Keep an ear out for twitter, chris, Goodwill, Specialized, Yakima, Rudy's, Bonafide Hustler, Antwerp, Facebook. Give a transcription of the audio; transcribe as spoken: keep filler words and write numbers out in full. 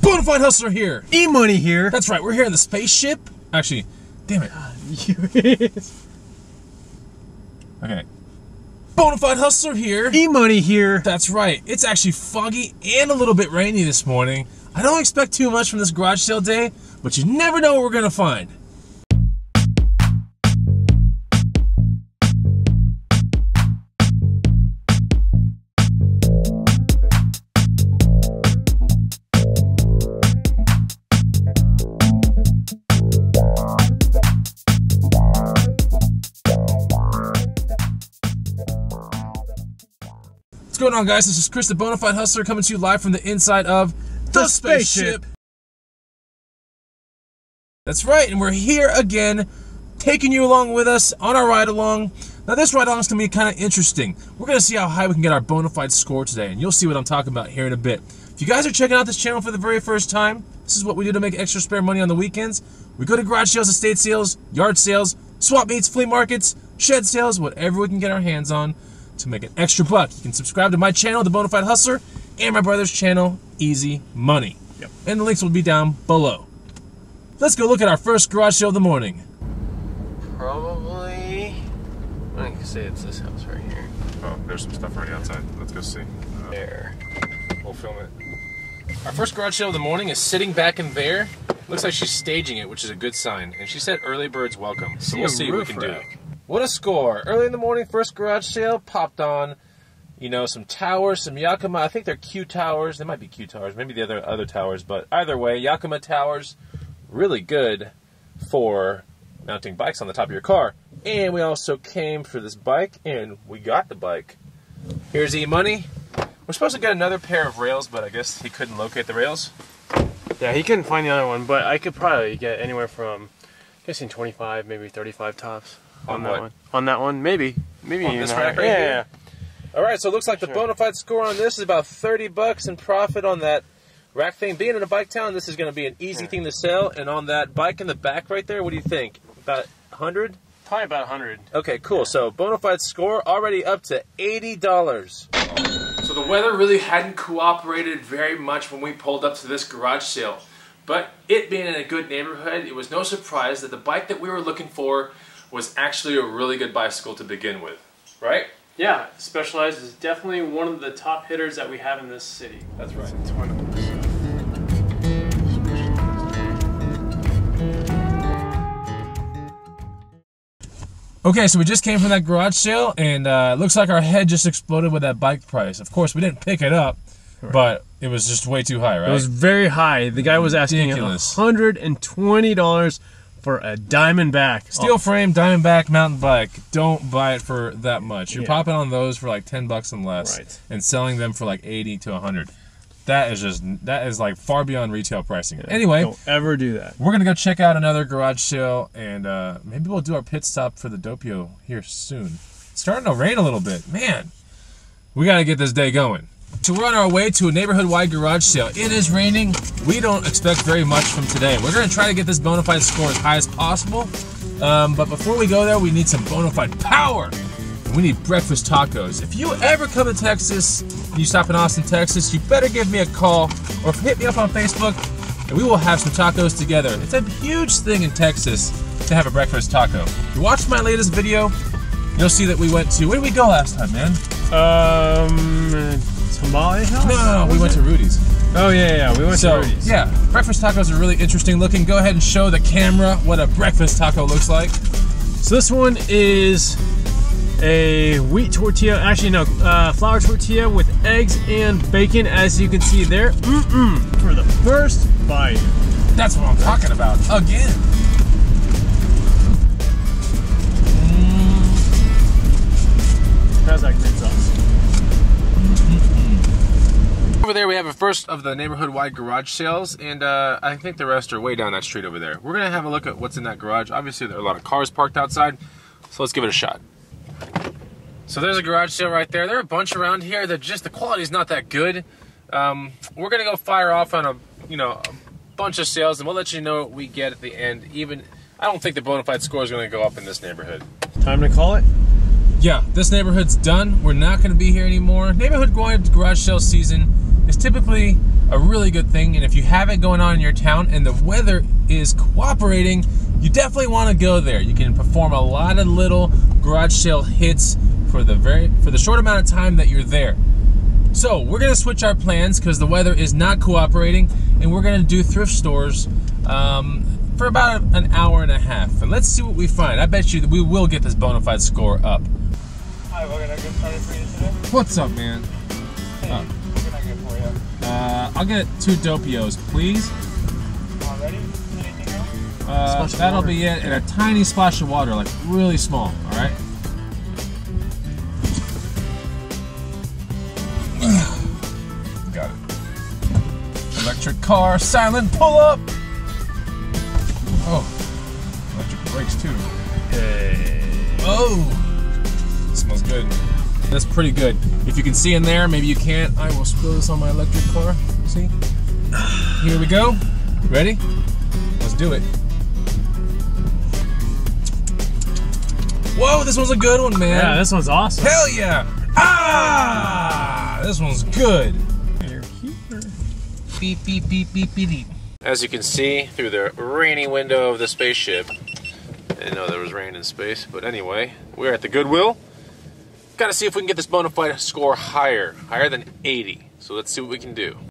Bonafide Hustler here. E-Money here. That's right, we're here in the spaceship. Actually, damn it. Okay. Bonafide Hustler here. E-Money here. That's right. It's actually foggy and a little bit rainy this morning. I don't expect too much from this garage sale day, but you never know what we're going to find. What's going on, guys? This is Chris the Bonafide Hustler coming to you live from the inside of the, the spaceship. spaceship. That's right, and we're here again, taking you along with us on our ride along. Now this ride along is going to be kind of interesting. We're going to see how high we can get our Bonafide score today, and you'll see what I'm talking about here in a bit. If you guys are checking out this channel for the very first time, this is what we do to make extra spare money on the weekends. We go to garage sales, estate sales, yard sales, swap meets, flea markets, shed sales, whatever we can get our hands on to make an extra buck. You can subscribe to my channel, The Bonafide Hustler, and my brother's channel, Easy Money. Yep. And the links will be down below. Let's go look at our first garage sale of the morning. Probably, I can say it's this house right here. Oh, there's some stuff already outside. Let's go see. Uh, there. We'll film it. Our first garage sale of the morning is sitting back in there. Looks like she's staging it, which is a good sign. And she said early birds welcome. So see we'll see what we can rack. do. What a score. Early in the morning, first garage sale, popped on, you know, some towers, some Yakima. I think they're Q towers. They might be Q towers, maybe the other other towers, but either way, Yakima towers, really good for mounting bikes on the top of your car. And we also came for this bike, and we got the bike. Here's E-Money. We're supposed to get another pair of rails, but I guess he couldn't locate the rails. Yeah, he couldn't find the other one, but I could probably get anywhere from, I'm guessing twenty-five, maybe thirty-five tops. On, on that one. On that one, maybe. Maybe on this rack right yeah, here. Yeah. All right, so it looks like sure. the Bonafide score on this is about thirty bucks in profit on that rack thing. Being in a bike town, this is going to be an easy sure. thing to sell. And on that bike in the back right there, what do you think? About one hundred? Probably about one hundred. Okay, cool. Yeah. So Bonafide score already up to eighty dollars. So the weather really hadn't cooperated very much when we pulled up to this garage sale. But it being in a good neighborhood, it was no surprise that the bike that we were looking for was actually a really good bicycle to begin with, right? Yeah, Specialized is definitely one of the top hitters that we have in this city. That's right. Okay, so we just came from that garage sale, and uh, it looks like our head just exploded with that bike price. Of course, we didn't pick it up, right. but it was just way too high, right? It was very high. The guy was asking one hundred twenty dollars for a Diamondback. Steel oh. frame, Diamondback, mountain bike. Don't buy it for that much. You're yeah. popping on those for like ten bucks and less. Right. And selling them for like eighty to one hundred. That is just, that is like far beyond retail pricing. Yeah. Anyway. Don't ever do that. We're going to go check out another garage sale, and uh, maybe we'll do our pit stop for the Dopio here soon. It's starting to rain a little bit. Man, we got to get this day going. So we're on our way to a neighborhood-wide garage sale. It is raining. We don't expect very much from today. We're going to try to get this Bonafide score as high as possible. Um, but before we go there, we need some Bonafide power. We need breakfast tacos. If you ever come to Texas, and you stop in Austin, Texas, you better give me a call or hit me up on Facebook, and we will have some tacos together. It's a huge thing in Texas to have a breakfast taco. If you watched my latest video, you'll see that we went to, where did we go last time, man? Um... Tamale House? No, no, we went it? to Rudy's. Oh, yeah, yeah, we went so, to Rudy's. Yeah, breakfast tacos are really interesting looking. Go ahead and show the camera what a breakfast taco looks like. So this one is a wheat tortilla, actually no, uh, flour tortilla with eggs and bacon, as you can see there. Mm-mm, for the first bite. That's what I'm talking about, again. Mm. How's that green sauce? Over there we have a first of the neighborhood-wide garage sales, and uh, I think the rest are way down that street over there. We're going to have a look at what's in that garage. Obviously there are a lot of cars parked outside, so let's give it a shot. So there's a garage sale right there. There are a bunch around here that just the quality's not that good. Um, we're going to go fire off on a, you know, a bunch of sales, and we'll let you know what we get at the end. Even I don't think the Bonafide score is going to go up in this neighborhood. Time to call it? Yeah, this neighborhood's done. We're not going to be here anymore. Neighborhood-wide garage sale season. It's typically a really good thing. And if you have it going on in your town and the weather is cooperating, you definitely want to go there. You can perform a lot of little garage sale hits for the very for the short amount of time that you're there. So we're gonna switch our plans because the weather is not cooperating, and we're gonna do thrift stores um, for about an hour and a half. And let's see what we find. I bet you that we will get this Bonafide score up. Hi, we're gonna get started for you today. What's up, man? Hey, oh. What can I get for you? Uh, I'll get two dopios, please. Already? Anything else? Uh, that'll be it, and a tiny splash of water, like really small. All right. Got it. Electric car, silent pull up. Oh, electric brakes too. Yay. Oh, smells good. That's pretty good. If you can see in there, maybe you can't. I will spill this on my electric car. See? Here we go. Ready? Let's do it. Whoa, this one's a good one, man. Yeah, this one's awesome. Hell yeah! Ah! This one's good. Beep, beep, beep, beep, beep, beep. As you can see through the rainy window of the spaceship, I didn't know there was rain in space, but anyway, we're at the Goodwill. Gotta see if we can get this Bonafide score higher, higher than eighty. So let's see what we can do.